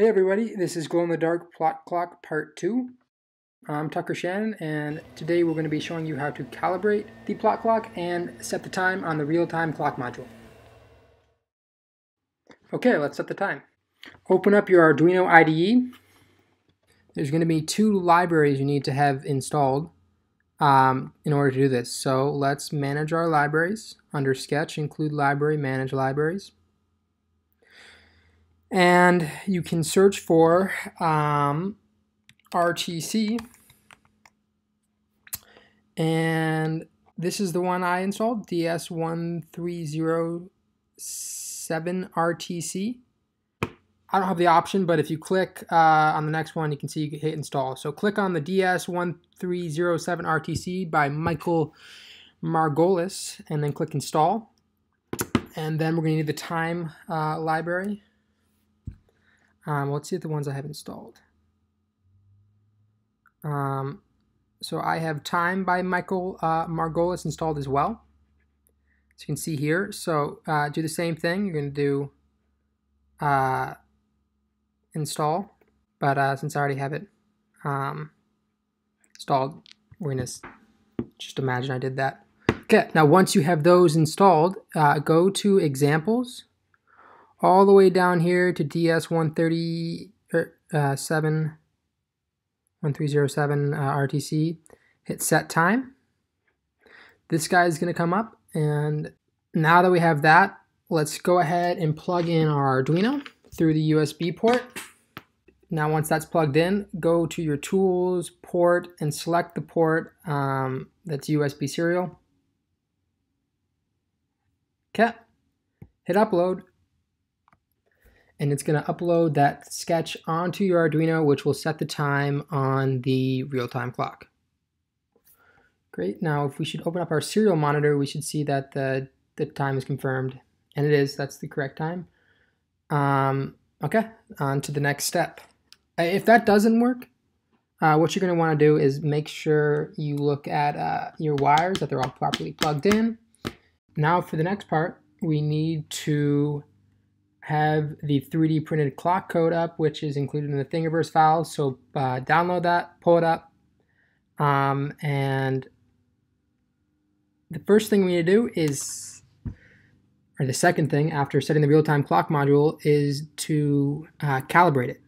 Hey everybody, this is Glow in the Dark Plotclock Part 2. I'm Tucker Shannon, and today we're going to be showing you how to calibrate the Plotclock and set the time on the real-time clock module. Okay, let's set the time. Open up your Arduino IDE. There's going to be two libraries you need to have installed in order to do this. So let's manage our libraries. Under Sketch, include library, manage libraries. And you can search for RTC, and this is the one I installed, DS1307RTC. I don't have the option, but if you click on the next one, you can see you can hit install. So click on the DS1307RTC by Michael Margolis, and then click install. And then we're going to need the time library. Let's see the ones I have installed. So I have Time by Michael Margolis installed as well. So you can see here. So do the same thing. You're going to do install. But since I already have it installed, we're going to just imagine I did that. Okay. Now once you have those installed, go to Examples. All the way down here to DS1307RTC, hit set time. This guy is going to come up, and now that we have that, let's go ahead and plug in our Arduino through the USB port. Now once that's plugged in, go to your tools port and select the port that's USB serial. Okay, hit upload. And it's going to upload that sketch onto your Arduino, which will set the time on the real-time clock. Great. Now, if we should open up our serial monitor, we should see that the time is confirmed. And it is. That's the correct time. Okay. On to the next step. If that doesn't work, what you're going to want to do is make sure you look at your wires, that they're all properly plugged in. Now, for the next part, we need to have the 3D printed clock code up, which is included in the Thingiverse file. So download that, pull it up. And the first thing we need to do is, or the second thing after setting the real-time clock module, is to calibrate it.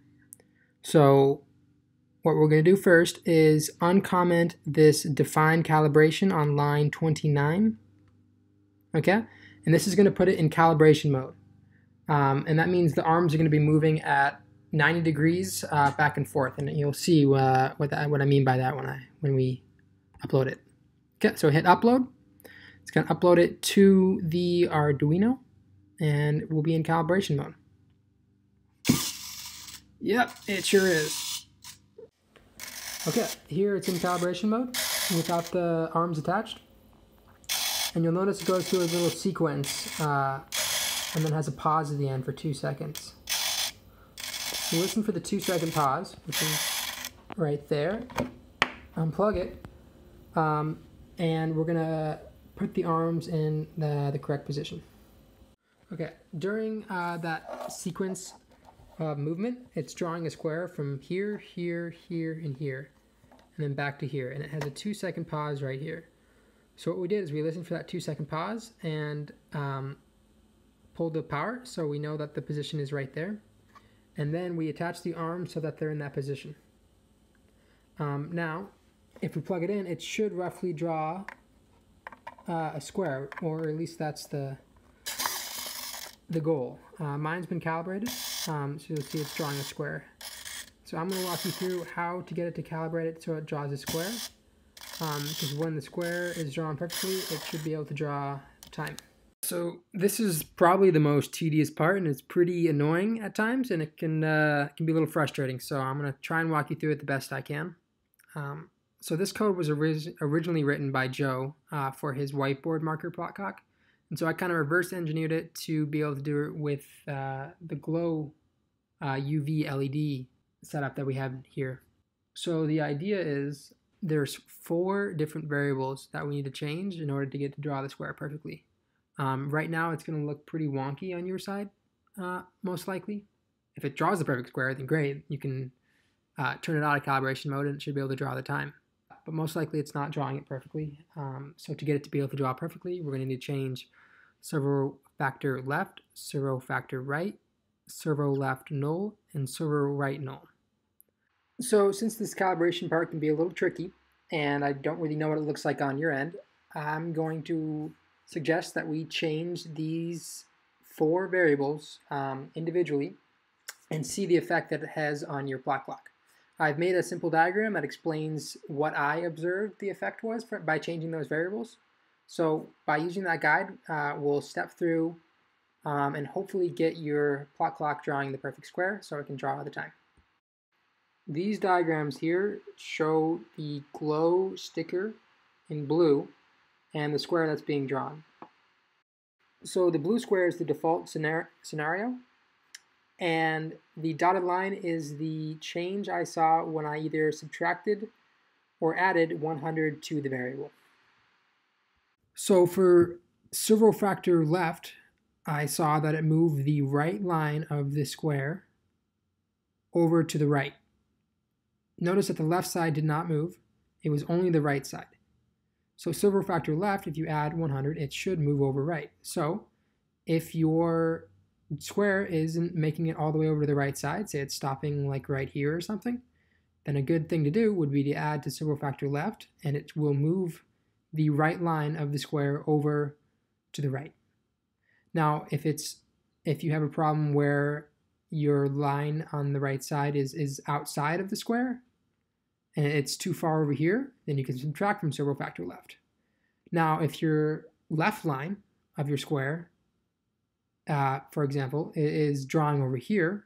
So what we're going to do first is uncomment this define calibration on line 29. Okay? And this is going to put it in calibration mode. And that means the arms are going to be moving at 90 degrees back and forth, and you'll see what I mean by that when we upload it. Okay, so hit upload. It's going to upload it to the Arduino, and it will be in calibration mode. Yep, it sure is. Okay, here it's in calibration mode without the arms attached, and you'll notice it goes through a little sequence. And then has a pause at the end for 2 seconds. So listen for the 2-second pause, which is right there. Unplug it, and we're gonna put the arms in the correct position. Okay, during that sequence of movement, it's drawing a square from here, here, here, and here, and then back to here, and it has a 2-second pause right here. So what we did is we listened for that 2-second pause, and pulled the power, so we know that the position is right there, and then we attach the arm so that they're in that position. Now if we plug it in, it should roughly draw a square, or at least that's the goal. Mine's been calibrated, so you'll see it's drawing a square. So I'm going to walk you through how to get it to calibrate it so it draws a square, because when the square is drawn perfectly, it should be able to draw time. So this is probably the most tedious part, and it's pretty annoying at times, and it can be a little frustrating. So I'm going to try and walk you through it the best I can. So this code was originally written by Joe for his whiteboard marker Plotclock, and so I kind of reverse engineered it to be able to do it with the glow UV LED setup that we have here. So the idea is there's 4 different variables that we need to change in order to get to draw the square perfectly. Right now, it's going to look pretty wonky on your side, most likely. if it draws the perfect square, then great. You can turn it out of calibration mode and it should be able to draw the time. But most likely it's not drawing it perfectly. So to get it to be able to draw perfectly, we're going to need to change ServoFactorLeft, ServoFactorRight, ServoLeftNull, and ServoRightNull. So since this calibration part can be a little tricky, and I don't really know what it looks like on your end, I'm going to suggest that we change these four variables individually and see the effect that it has on your plot clock. I've made a simple diagram that explains what I observed the effect was by changing those variables. So by using that guide, we'll step through and hopefully get your plot clock drawing the perfect square so it can draw all the time. These diagrams here show the glow sticker in blue and the square that's being drawn. So the blue square is the default scenario, and the dotted line is the change I saw when I either subtracted or added 100 to the variable. So for ServoFactorLeft, I saw that it moved the right line of the square over to the right. Notice that the left side did not move, it was only the right side. So ServoFactorLeft, if you add 100, it should move over right. So if your square isn't making it all the way over to the right side, say it's stopping like right here or something, then a good thing to do would be to add to ServoFactorLeft, and it will move the right line of the square over to the right. Now, if you have a problem where your line on the right side is outside of the square, and it's too far over here, then you can subtract from ServoFactorLeft. Now, if your left line of your square, for example, is drawing over here,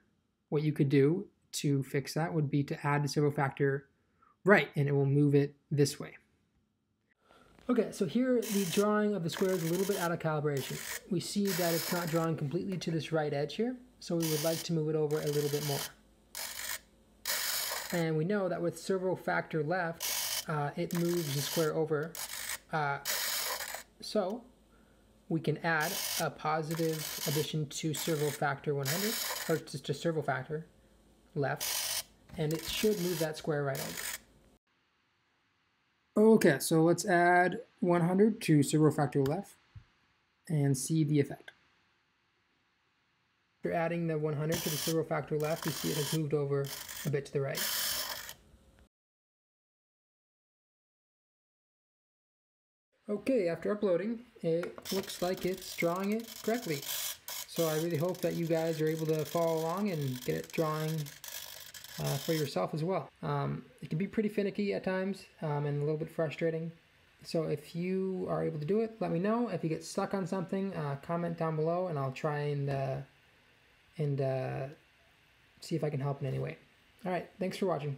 what you could do to fix that would be to add to ServoFactorRight, and it will move it this way. Okay, so here the drawing of the square is a little bit out of calibration. We see that it's not drawing completely to this right edge here, so we would like to move it over a little bit more. And we know that with ServoFactorLeft, it moves the square over. So we can add a positive addition to ServoFactor100, or to ServoFactorLeft, and it should move that square right over. Okay, so let's add 100 to ServoFactorLeft and see the effect. After adding the 100 to the ServoFactorLeft, we see it has moved over a bit to the right. Okay, after uploading, it looks like it's drawing it correctly. So I really hope that you guys are able to follow along and get it drawing for yourself as well. It can be pretty finicky at times and a little bit frustrating. So if you are able to do it, let me know. If you get stuck on something, comment down below and I'll try and see if I can help in any way. All right, thanks for watching.